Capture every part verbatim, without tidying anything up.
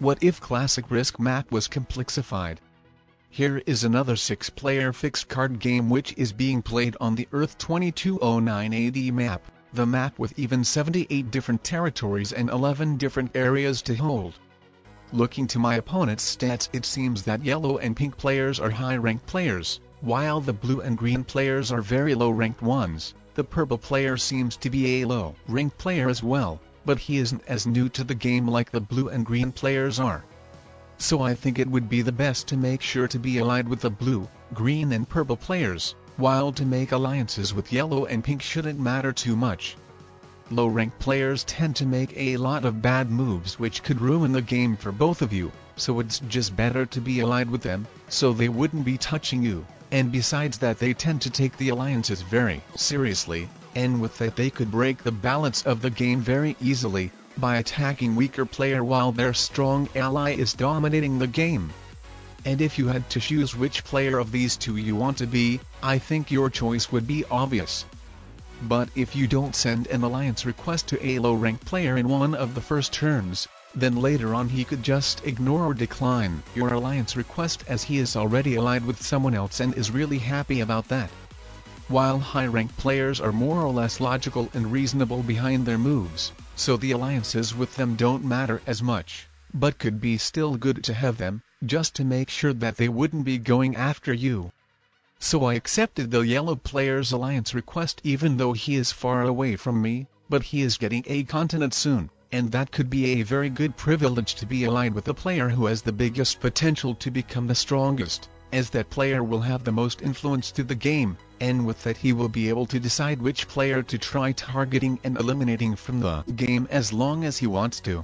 What if classic Risk map was complexified? Here is another six player fixed card game which is being played on the Earth twenty-two oh nine A D map, the map with even seventy-eight different territories and eleven different areas to hold. Looking to my opponent's stats, it seems that yellow and pink players are high-ranked players, while the blue and green players are very low-ranked ones. The purple player seems to be a low-ranked player as well, but he isn't as new to the game like the blue and green players are. So I think it would be the best to make sure to be allied with the blue, green and purple players, while to make alliances with yellow and pink shouldn't matter too much. Low-ranked players tend to make a lot of bad moves which could ruin the game for both of you, so it's just better to be allied with them, so they wouldn't be touching you, and besides that they tend to take the alliances very seriously, and with that they could break the balance of the game very easily, by attacking weaker player while their strong ally is dominating the game. And if you had to choose which player of these two you want to be, I think your choice would be obvious. But if you don't send an alliance request to a low-ranked player in one of the first turns, then later on he could just ignore or decline your alliance request as he is already allied with someone else and is really happy about that. While high-ranked players are more or less logical and reasonable behind their moves, so the alliances with them don't matter as much, but could be still good to have them, just to make sure that they wouldn't be going after you. So I accepted the yellow player's alliance request even though he is far away from me, but he is getting a continent soon, and that could be a very good privilege to be allied with the player who has the biggest potential to become the strongest, as that player will have the most influence to the game, and with that he will be able to decide which player to try targeting and eliminating from the game as long as he wants to.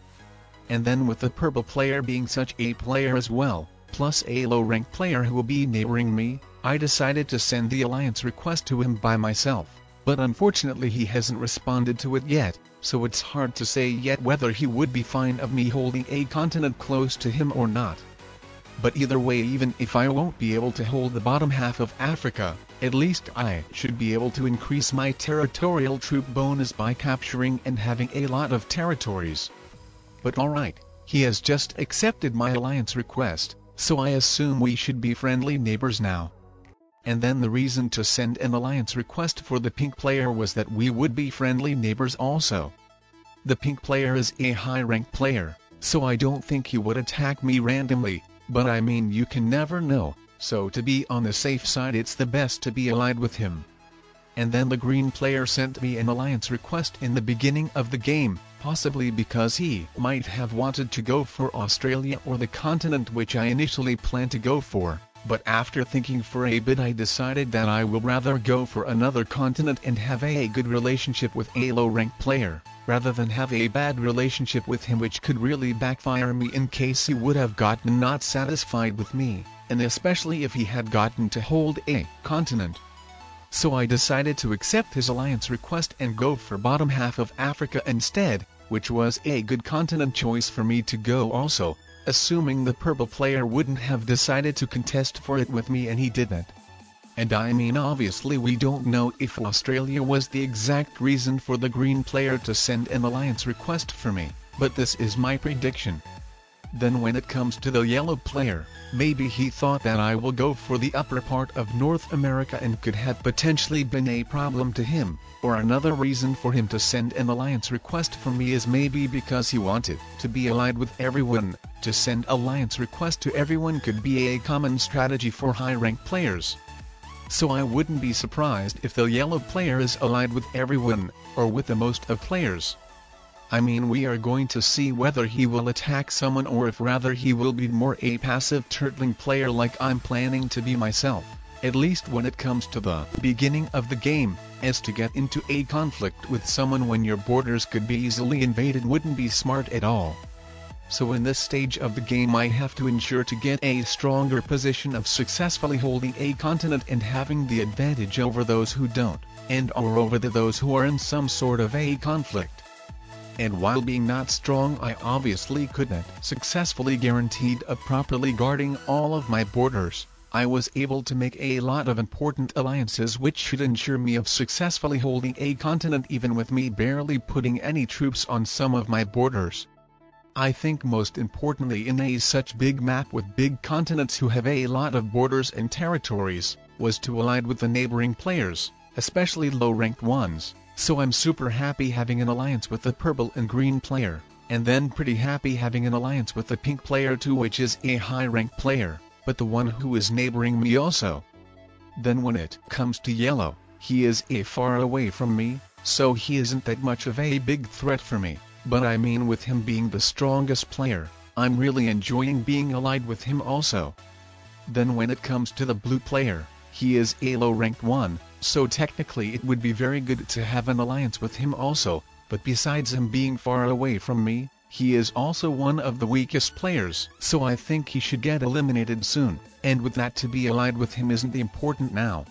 And then with the purple player being such a player as well, plus a low-ranked player who will be neighboring me, I decided to send the alliance request to him by myself, but unfortunately he hasn't responded to it yet, so it's hard to say yet whether he would be fine of me holding a continent close to him or not. But either way, even if I won't be able to hold the bottom half of Africa, at least I should be able to increase my territorial troop bonus by capturing and having a lot of territories. But alright, he has just accepted my alliance request, so I assume we should be friendly neighbors now. And then the reason to send an alliance request for the pink player was that we would be friendly neighbors also. The pink player is a high-ranked player, so I don't think he would attack me randomly. But I mean, you can never know, so to be on the safe side it's the best to be allied with him. And then the green player sent me an alliance request in the beginning of the game, possibly because he might have wanted to go for Australia or the continent which I initially planned to go for, but after thinking for a bit I decided that I will rather go for another continent and have a good relationship with a low-ranked player, rather than have a bad relationship with him which could really backfire me in case he would have gotten not satisfied with me, and especially if he had gotten to hold a continent. So I decided to accept his alliance request and go for bottom half of Africa instead, which was a good continent choice for me to go also, assuming the purple player wouldn't have decided to contest for it with me and he didn't. And I mean, obviously we don't know if Australia was the exact reason for the green player to send an alliance request for me, but this is my prediction. Then when it comes to the yellow player, maybe he thought that I will go for the upper part of North America and could have potentially been a problem to him, or another reason for him to send an alliance request for me is maybe because he wanted to be allied with everyone. To send alliance request to everyone could be a common strategy for high-ranked players. So I wouldn't be surprised if the yellow player is allied with everyone, or with the most of players. I mean, we are going to see whether he will attack someone or if rather he will be more a passive turtling player like I'm planning to be myself, at least when it comes to the beginning of the game, as to get into a conflict with someone when your borders could be easily invaded wouldn't be smart at all. So in this stage of the game I have to ensure to get a stronger position of successfully holding a continent and having the advantage over those who don't, and or over the those who are in some sort of a conflict. And while being not strong I obviously couldn't successfully guaranteed of properly guarding all of my borders, I was able to make a lot of important alliances which should ensure me of successfully holding a continent even with me barely putting any troops on some of my borders. I think most importantly in a such big map with big continents who have a lot of borders and territories, was to align with the neighboring players, especially low-ranked ones, so I'm super happy having an alliance with the purple and green player, and then pretty happy having an alliance with the pink player too, which is a high-ranked player, but the one who is neighboring me also. Then when it comes to yellow, he is a far away from me, so he isn't that much of a big threat for me, but I mean with him being the strongest player, I'm really enjoying being allied with him also. Then when it comes to the blue player, he is a low-ranked one, so technically it would be very good to have an alliance with him also, but besides him being far away from me, he is also one of the weakest players, so I think he should get eliminated soon, and with that to be allied with him isn't important now.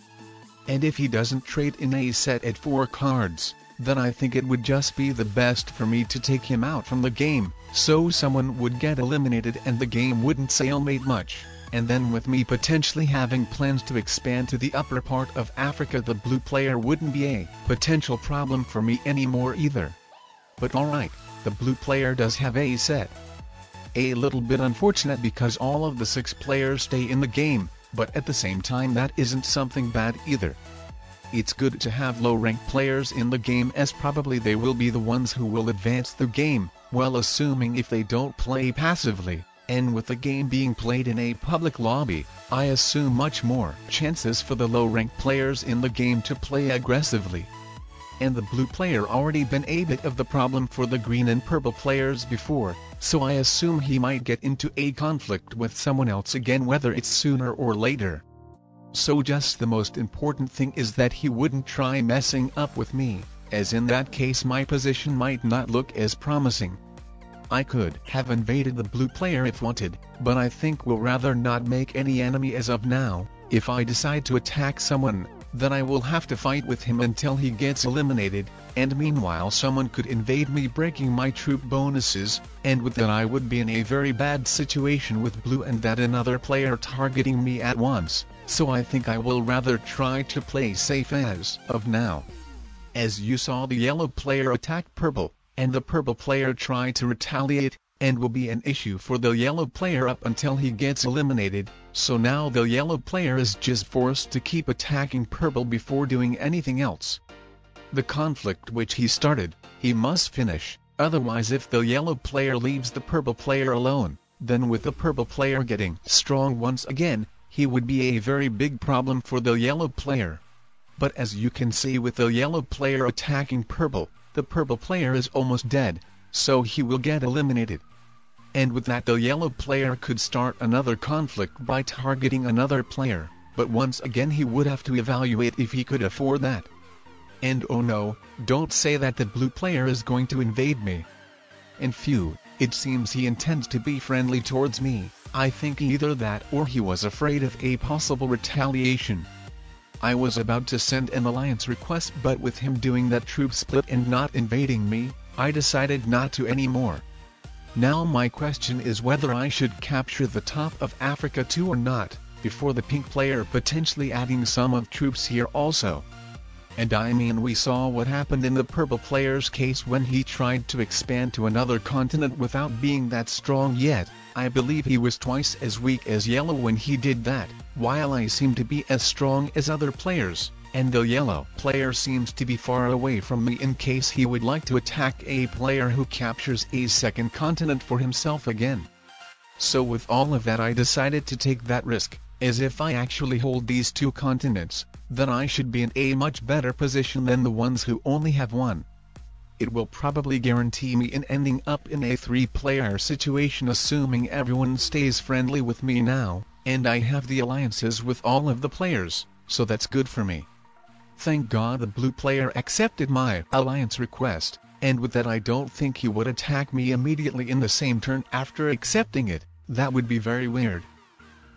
And if he doesn't trade in a set at four cards, then I think it would just be the best for me to take him out from the game, so someone would get eliminated and the game wouldn't stalemate much. And then with me potentially having plans to expand to the upper part of Africa, the blue player wouldn't be a potential problem for me anymore either. But alright, the blue player does have a set. A little bit unfortunate because all of the six players stay in the game, but at the same time that isn't something bad either. It's good to have low-ranked players in the game as probably they will be the ones who will advance the game, well assuming if they don't play passively. And with the game being played in a public lobby, I assume much more chances for the low-ranked players in the game to play aggressively. And the blue player already been a bit of the problem for the green and purple players before, so I assume he might get into a conflict with someone else again, whether it's sooner or later. So just the most important thing is that he wouldn't try messing up with me, as in that case my position might not look as promising. I could have invaded the blue player if wanted, but I think we'll rather not make any enemy as of now. If I decide to attack someone, then I will have to fight with him until he gets eliminated, and meanwhile someone could invade me breaking my troop bonuses, and with that I would be in a very bad situation with blue and that another player targeting me at once, so I think I will rather try to play safe as of now. As you saw, the yellow player attacked purple, and the purple player try to retaliate, and will be an issue for the yellow player up until he gets eliminated, so now the yellow player is just forced to keep attacking purple before doing anything else. The conflict which he started, he must finish, otherwise if the yellow player leaves the purple player alone, then with the purple player getting strong once again, he would be a very big problem for the yellow player. But as you can see with the yellow player attacking purple, the purple player is almost dead, so he will get eliminated. And with that the yellow player could start another conflict by targeting another player, but once again he would have to evaluate if he could afford that. And oh no, don't say that the blue player is going to invade me. And phew, it seems he intends to be friendly towards me. I think either that or he was afraid of a possible retaliation. I was about to send an alliance request, but with him doing that troop split and not invading me, I decided not to anymore. Now my question is whether I should capture the top of Africa too or not, before the pink player potentially adding some of troops here also. And I mean we saw what happened in the purple player's case when he tried to expand to another continent without being that strong yet. I believe he was twice as weak as yellow when he did that, while I seem to be as strong as other players, and the yellow player seems to be far away from me in case he would like to attack a player who captures a second continent for himself again. So with all of that I decided to take that risk, as if I actually hold these two continents, then I should be in a much better position than the ones who only have one. It will probably guarantee me in ending up in a three-player situation assuming everyone stays friendly with me now, and I have the alliances with all of the players, so that's good for me. Thank God the blue player accepted my alliance request, and with that I don't think he would attack me immediately in the same turn after accepting it, that would be very weird.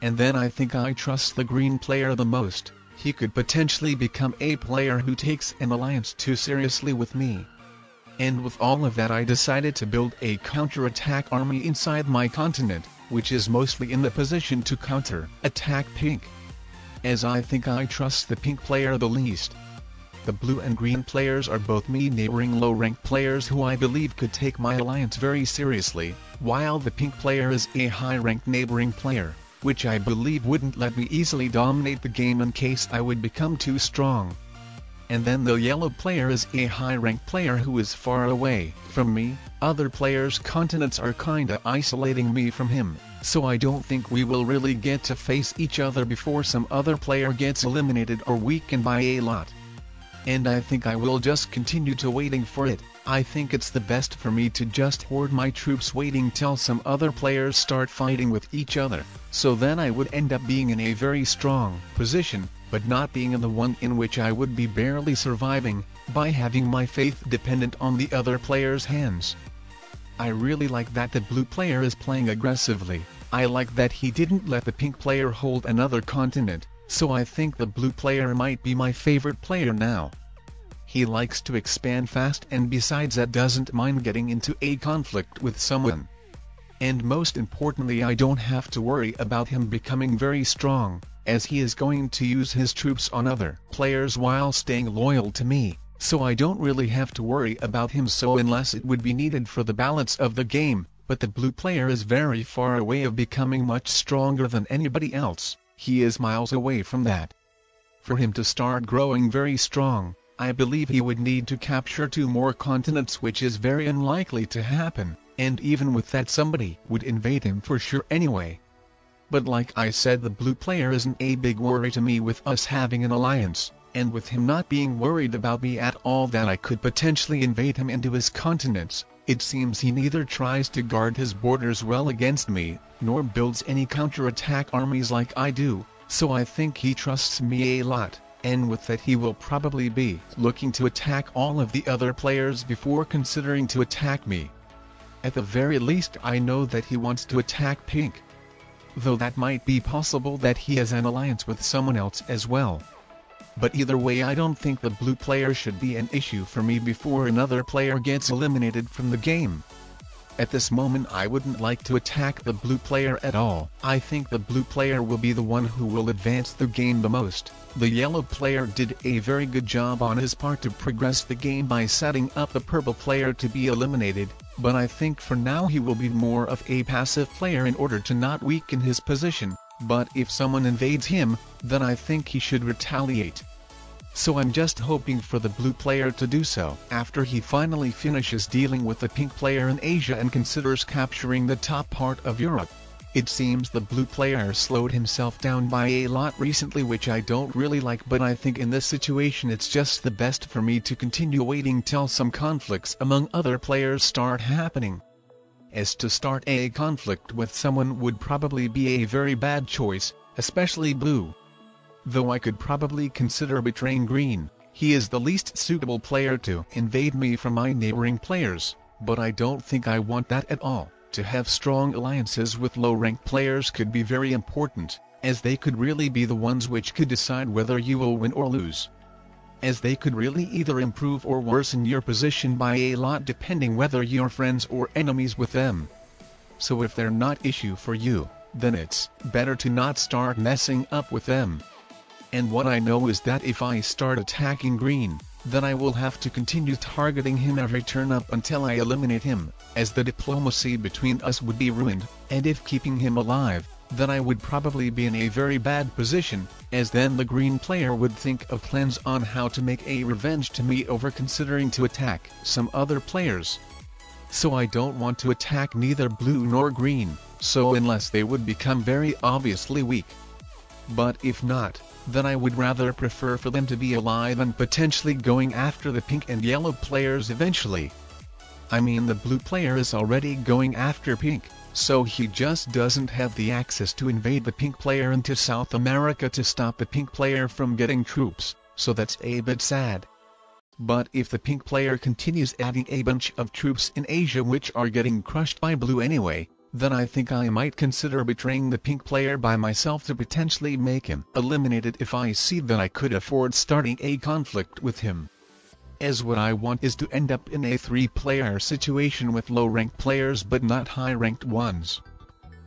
And then I think I trust the green player the most, he could potentially become a player who takes an alliance too seriously with me. And with all of that I decided to build a counterattack army inside my continent, which is mostly in the position to counter attack pink, as I think I trust the pink player the least. The blue and green players are both me neighboring low-rank players who I believe could take my alliance very seriously, while the pink player is a high-ranked neighboring player, which I believe wouldn't let me easily dominate the game in case I would become too strong. And then the yellow player is a high-ranked player who is far away from me. Other players' continents are kinda isolating me from him, so I don't think we will really get to face each other before some other player gets eliminated or weakened by a lot. And I think I will just continue to waiting for it. I think it's the best for me to just hoard my troops waiting till some other players start fighting with each other, so then I would end up being in a very strong position, but not being in the one in which I would be barely surviving, by having my faith dependent on the other player's hands. I really like that the blue player is playing aggressively. I like that he didn't let the pink player hold another continent, so I think the blue player might be my favorite player now. He likes to expand fast and besides that doesn't mind getting into a conflict with someone. And most importantly, I don't have to worry about him becoming very strong, as he is going to use his troops on other players while staying loyal to me, so I don't really have to worry about him so unless it would be needed for the balance of the game, but the blue player is very far away of becoming much stronger than anybody else. He is miles away from that. For him to start growing very strong, I believe he would need to capture two more continents, which is very unlikely to happen, and even with that somebody would invade him for sure anyway. But like I said, the blue player isn't a big worry to me with us having an alliance, and with him not being worried about me at all that I could potentially invade him into his continents, it seems he neither tries to guard his borders well against me, nor builds any counterattack armies like I do, so I think he trusts me a lot. And with that he will probably be looking to attack all of the other players before considering to attack me. At the very least I know that he wants to attack pink, though that might be possible that he has an alliance with someone else as well. But either way I don't think the blue player should be an issue for me before another player gets eliminated from the game. At this moment I wouldn't like to attack the blue player at all. I think the blue player will be the one who will advance the game the most. The yellow player did a very good job on his part to progress the game by setting up the purple player to be eliminated, but I think for now he will be more of a passive player in order to not weaken his position, but if someone invades him, then I think he should retaliate. So I'm just hoping for the blue player to do so. After he finally finishes dealing with the pink player in Asia and considers capturing the top part of Europe, it seems the blue player slowed himself down by a lot recently, which I don't really like, but I think in this situation it's just the best for me to continue waiting till some conflicts among other players start happening. As to start a conflict with someone would probably be a very bad choice, especially blue. Though I could probably consider betraying green. He is the least suitable player to invade me from my neighboring players, but I don't think I want that at all. To have strong alliances with low-ranked players could be very important, as they could really be the ones which could decide whether you will win or lose. As they could really either improve or worsen your position by a lot depending whether you're friends or enemies with them. So if they're not an issue for you, then it's better to not start messing up with them. And what I know is that if I start attacking green, then I will have to continue targeting him every turn up until I eliminate him, as the diplomacy between us would be ruined, and if keeping him alive, then I would probably be in a very bad position, as then the green player would think of plans on how to make a revenge to me over considering to attack some other players. So I don't want to attack neither blue nor green, so unless they would become very obviously weak. But if not, then I would rather prefer for them to be alive and potentially going after the pink and yellow players eventually. I mean, the blue player is already going after pink, so he just doesn't have the access to invade the pink player into South America to stop the pink player from getting troops, so that's a bit sad. But if the pink player continues adding a bunch of troops in Asia which are getting crushed by blue anyway, then I think I might consider betraying the pink player by myself to potentially make him eliminated if I see that I could afford starting a conflict with him. As what I want is to end up in a three-player situation with low-ranked players but not high-ranked ones.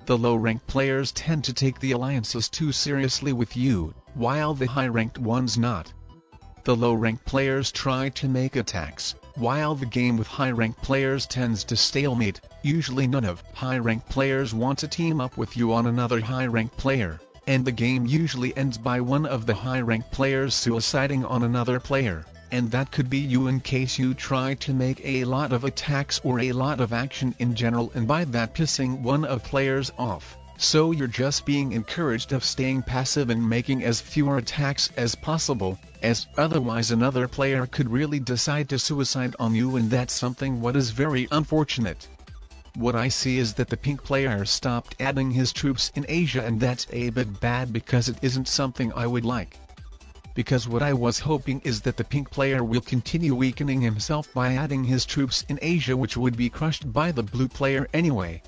The low-ranked players tend to take the alliances too seriously with you, while the high-ranked ones not. the low-ranked players try to make attacks, while the game with high-ranked players tends to stalemate. Usually none of high-ranked players want to team up with you on another high-ranked player, and the game usually ends by one of the high-ranked players suiciding on another player, and that could be you in case you try to make a lot of attacks or a lot of action in general, and by that pissing one of players off. So you're just being encouraged of staying passive and making as fewer attacks as possible, as otherwise another player could really decide to suicide on you, and that's something what is very unfortunate. What I see is that the pink player stopped adding his troops in Asia, and that's a bit bad because it isn't something I would like. Because what I was hoping is that the pink player will continue weakening himself by adding his troops in Asia, which would be crushed by the blue player anyway.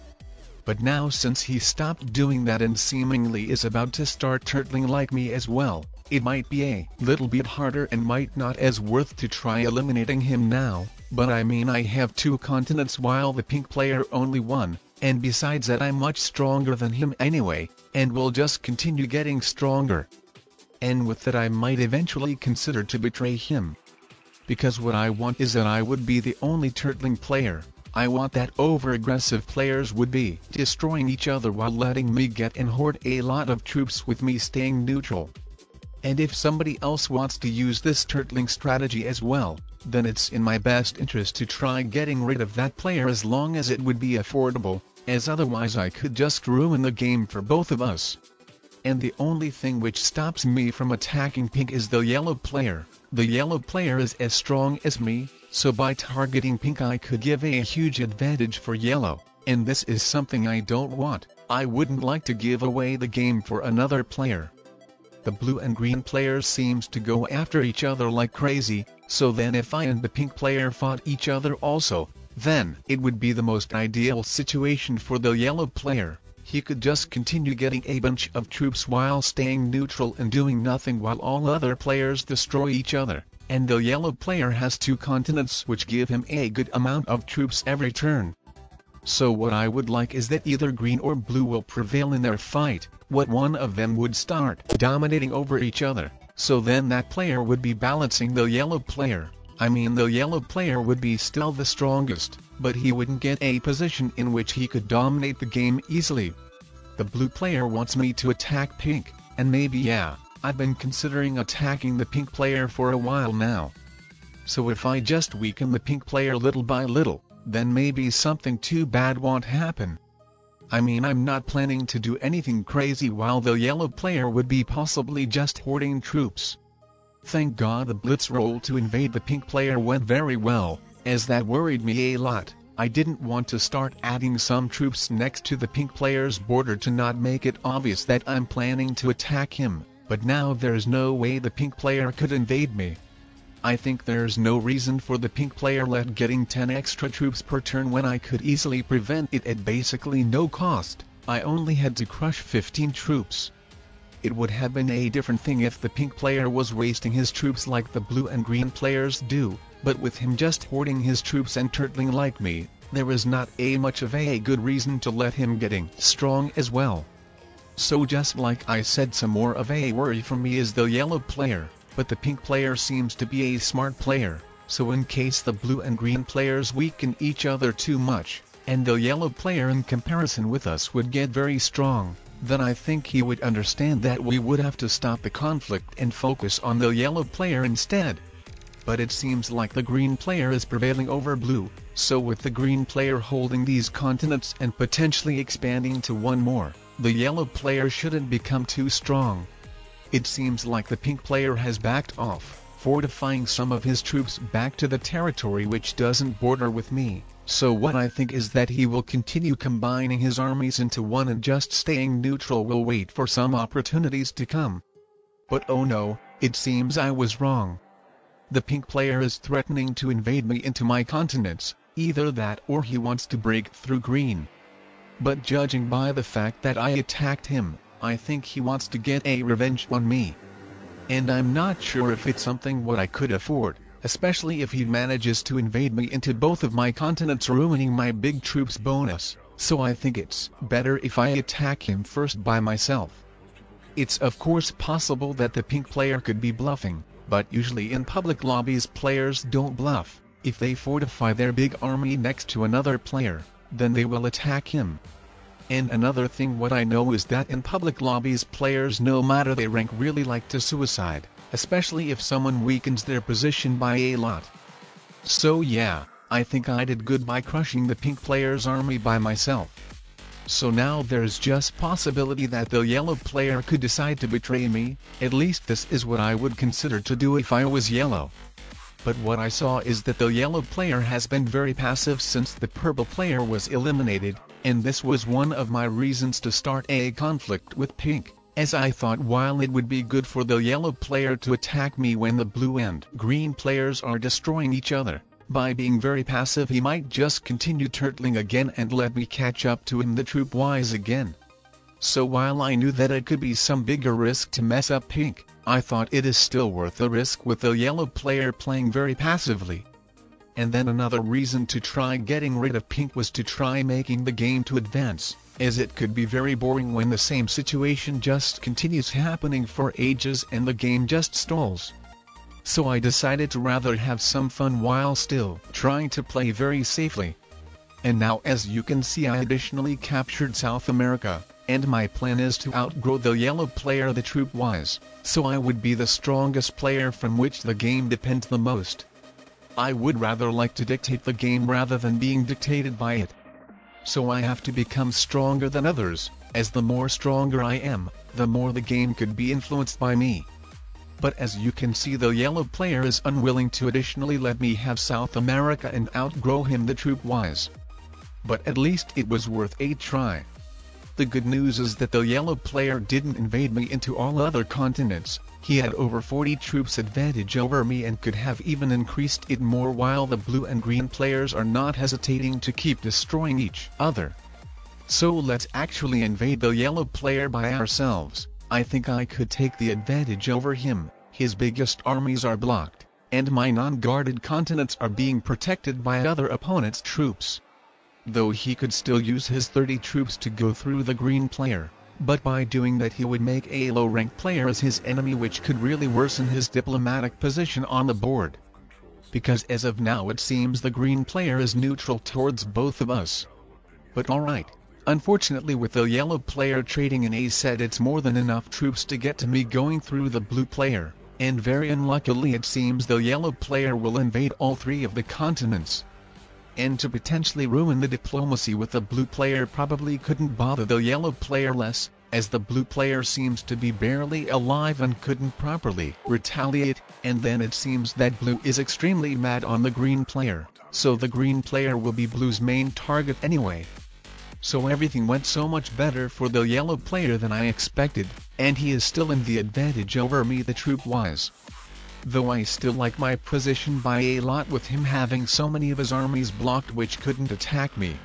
But now since he stopped doing that and seemingly is about to start turtling like me as well, it might be a little bit harder and might not as worth to try eliminating him now, but I mean I have two continents while the pink player only one, and besides that I'm much stronger than him anyway, and will just continue getting stronger. And with that I might eventually consider to betray him. Because what I want is that I would be the only turtling player. I want that over-aggressive players would be destroying each other while letting me get and hoard a lot of troops with me staying neutral. And if somebody else wants to use this turtling strategy as well, then it's in my best interest to try getting rid of that player as long as it would be affordable, as otherwise I could just ruin the game for both of us. And the only thing which stops me from attacking pink is the yellow player. The yellow player is as strong as me, so by targeting pink I could give a huge advantage for yellow, and this is something I don't want. I wouldn't like to give away the game for another player. The blue and green players seems to go after each other like crazy, so then if I and the pink player fought each other also, then it would be the most ideal situation for the yellow player. He could just continue getting a bunch of troops while staying neutral and doing nothing while all other players destroy each other, and the yellow player has two continents which give him a good amount of troops every turn. So what I would like is that either green or blue will prevail in their fight, what one of them would start dominating over each other, so then that player would be balancing the yellow player. I mean the yellow player would be still the strongest, but he wouldn't get a position in which he could dominate the game easily. The blue player wants me to attack pink, and maybe yeah, I've been considering attacking the pink player for a while now. So if I just weaken the pink player little by little, then maybe something too bad won't happen. I mean I'm not planning to do anything crazy while the yellow player would be possibly just hoarding troops. Thank God the blitz roll to invade the pink player went very well, as that worried me a lot. I didn't want to start adding some troops next to the pink player's border to not make it obvious that I'm planning to attack him, but now there's no way the pink player could invade me. I think there's no reason for the pink player let getting ten extra troops per turn when I could easily prevent it at basically no cost. I only had to crush fifteen troops. It would have been a different thing if the pink player was wasting his troops like the blue and green players do, but with him just hoarding his troops and turtling like me, there is not a much of a good reason to let him getting strong as well. So just like I said, some more of a worry for me is the yellow player, but the pink player seems to be a smart player, so in case the blue and green players weaken each other too much, and the yellow player in comparison with us would get very strong, then I think he would understand that we would have to stop the conflict and focus on the yellow player instead. But it seems like the green player is prevailing over blue, so with the green player holding these continents and potentially expanding to one more, the yellow player shouldn't become too strong. It seems like the pink player has backed off, fortifying some of his troops back to the territory which doesn't border with me. So what I think is that he will continue combining his armies into one, and just staying neutral will wait for some opportunities to come. But oh no, it seems I was wrong. The pink player is threatening to invade me into my continents, either that or he wants to break through green. But judging by the fact that I attacked him, I think he wants to get a revenge on me. And I'm not sure if it's something what I could afford, especially if he manages to invade me into both of my continents, ruining my big troops bonus, so I think it's better if I attack him first by myself. It's of course possible that the pink player could be bluffing, but usually in public lobbies players don't bluff. If they fortify their big army next to another player, then they will attack him. And another thing what I know is that in public lobbies players no matter their rank really like to suicide, especially if someone weakens their position by a lot. So yeah, I think I did good by crushing the pink player's army by myself. So now there's just possibility that the yellow player could decide to betray me, at least this is what I would consider to do if I was yellow. But what I saw is that the yellow player has been very passive since the purple player was eliminated, and this was one of my reasons to start a conflict with pink, as I thought while it would be good for the yellow player to attack me when the blue and green players are destroying each other. By being very passive he might just continue turtling again and let me catch up to him the troop-wise again. So while I knew that it could be some bigger risk to mess up pink, I thought it is still worth the risk with the yellow player playing very passively. And then another reason to try getting rid of pink was to try making the game to advance, as it could be very boring when the same situation just continues happening for ages and the game just stalls. So I decided to rather have some fun while still trying to play very safely. And now as you can see I additionally captured South America, and my plan is to outgrow the yellow player the troop-wise, so I would be the strongest player from which the game depends the most. I would rather like to dictate the game rather than being dictated by it. So I have to become stronger than others, as the more stronger I am, the more the game could be influenced by me. But as you can see the yellow player is unwilling to additionally let me have South America and outgrow him the troop-wise. But at least it was worth a try. The good news is that the yellow player didn't invade me into all other continents, he had over forty troops advantage over me and could have even increased it more while the blue and green players are not hesitating to keep destroying each other. So let's actually invade the yellow player by ourselves. I think I could take the advantage over him, his biggest armies are blocked, and my non-guarded continents are being protected by other opponents' troops. Though he could still use his thirty troops to go through the green player, but by doing that he would make a low-ranked player as his enemy which could really worsen his diplomatic position on the board. Because as of now it seems the green player is neutral towards both of us. But alright. Unfortunately with the yellow player trading an ace set it's more than enough troops to get to me going through the blue player, and very unluckily it seems the yellow player will invade all three of the continents. And to potentially ruin the diplomacy with the blue player probably couldn't bother the yellow player less, as the blue player seems to be barely alive and couldn't properly retaliate, and then it seems that blue is extremely mad on the green player, so the green player will be blue's main target anyway. So everything went so much better for the yellow player than I expected, and he is still in the advantage over me the troop-wise. Though I still like my position by a lot with him having so many of his armies blocked which couldn't attack me.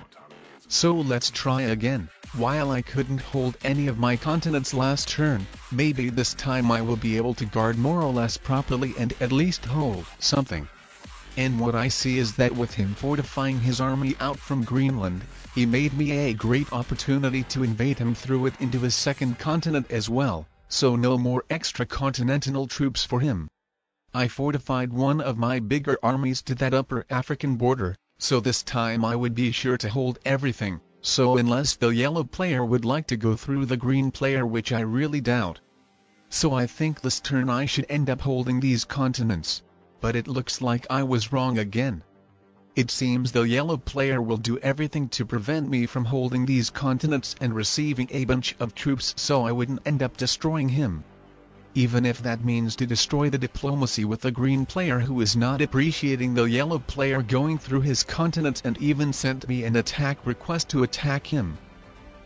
So let's try again. While I couldn't hold any of my continents last turn, maybe this time I will be able to guard more or less properly and at least hold something. And what I see is that with him fortifying his army out from Greenland, he made me a great opportunity to invade him through it into his second continent as well, so no more extra continental troops for him. I fortified one of my bigger armies to that upper African border, so this time I would be sure to hold everything, so unless the yellow player would like to go through the green player which I really doubt. So I think this turn I should end up holding these continents. But it looks like I was wrong again. It seems the yellow player will do everything to prevent me from holding these continents and receiving a bunch of troops so I wouldn't end up destroying him. Even if that means to destroy the diplomacy with the green player who is not appreciating the yellow player going through his continents and even sent me an attack request to attack him.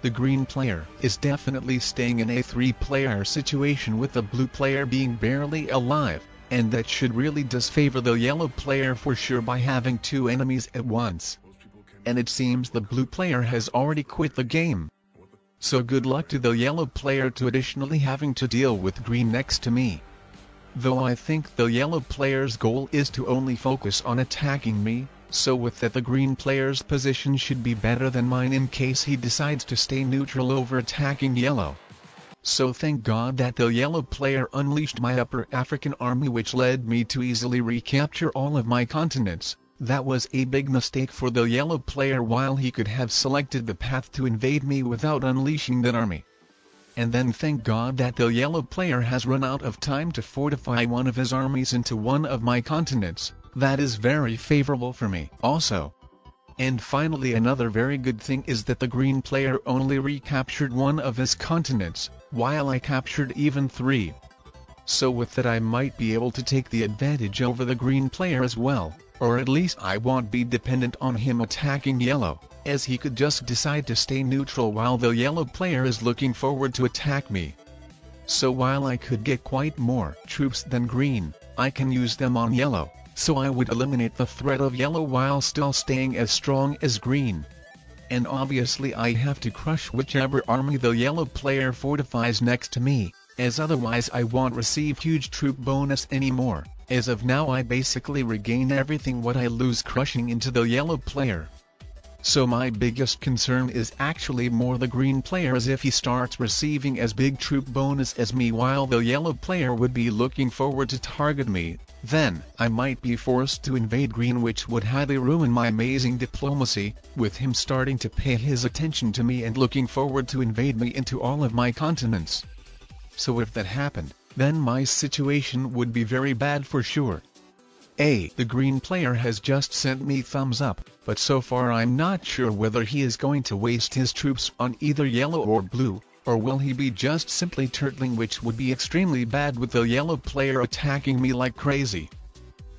The green player is definitely staying in a three-player situation with the blue player being barely alive. And that should really disfavor the yellow player for sure by having two enemies at once. And it seems the blue player has already quit the game. So good luck to the yellow player to additionally having to deal with green next to me. Though I think the yellow player's goal is to only focus on attacking me, so with that the green player's position should be better than mine in case he decides to stay neutral over attacking yellow. So thank God that the yellow player unleashed my Upper African army, which led me to easily recapture all of my continents. That was a big mistake for the yellow player, while he could have selected the path to invade me without unleashing that army. And then thank God that the yellow player has run out of time to fortify one of his armies into one of my continents. That is very favorable for me also. And finally, another very good thing is that the green player only recaptured one of his continents, while I captured even three. So with that, I might be able to take the advantage over the green player as well, or at least I won't be dependent on him attacking yellow, as he could just decide to stay neutral while the yellow player is looking forward to attack me. So while I could get quite more troops than green, I can use them on yellow, so I would eliminate the threat of yellow while still staying as strong as green. And obviously I have to crush whichever army the yellow player fortifies next to me, as otherwise I won't receive huge troop bonus anymore. As of now, I basically regain everything what I lose crushing into the yellow player. So my biggest concern is actually more the green player, as if he starts receiving as big troop bonus as me while the yellow player would be looking forward to target me, then I might be forced to invade green, which would highly ruin my amazing diplomacy, with him starting to pay his attention to me and looking forward to invade me into all of my continents. So if that happened, then my situation would be very bad for sure. A. The green player has just sent me thumbs up, but so far I'm not sure whether he is going to waste his troops on either yellow or blue, or will he be just simply turtling, which would be extremely bad with the yellow player attacking me like crazy.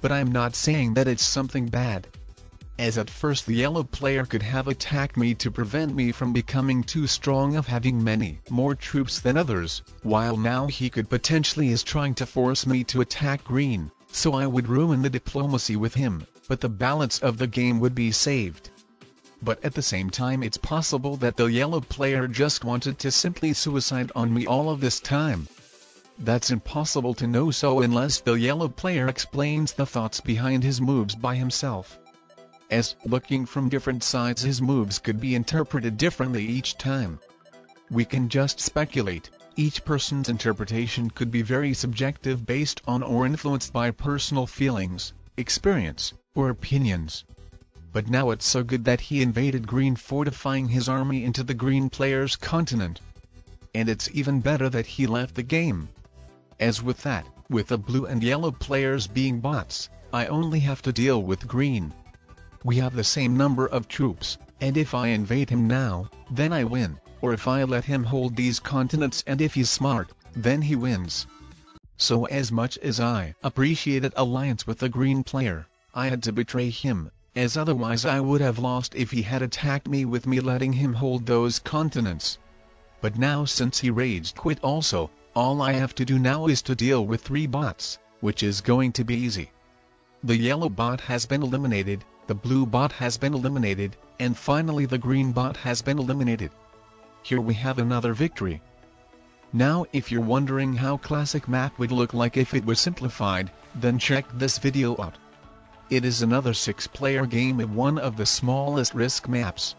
But I'm not saying that it's something bad, as at first the yellow player could have attacked me to prevent me from becoming too strong of having many more troops than others, while now he could potentially is trying to force me to attack green, so I would ruin the diplomacy with him, but the balance of the game would be saved. But at the same time, it's possible that the yellow player just wanted to simply suicide on me all of this time. That's impossible to know, so unless the yellow player explains the thoughts behind his moves by himself. As, looking from different sides, his moves could be interpreted differently each time. We can just speculate. Each person's interpretation could be very subjective, based on or influenced by personal feelings, experience, or opinions. But now it's so good that he invaded green, fortifying his army into the green player's continent. And it's even better that he left the game. As with that, with the blue and yellow players being bots, I only have to deal with green. We have the same number of troops, and if I invade him now, then I win, or if I let him hold these continents and if he's smart, then he wins. So as much as I appreciated alliance with the green player, I had to betray him, as otherwise I would have lost if he had attacked me with me letting him hold those continents. But now, since he raged quit also, all I have to do now is to deal with three bots, which is going to be easy. The yellow bot has been eliminated, the blue bot has been eliminated, and finally the green bot has been eliminated. Here we have another victory. Now, if you're wondering how classic map would look like if it was simplified, then check this video out. It is another six player game and one of the smallest Risk maps.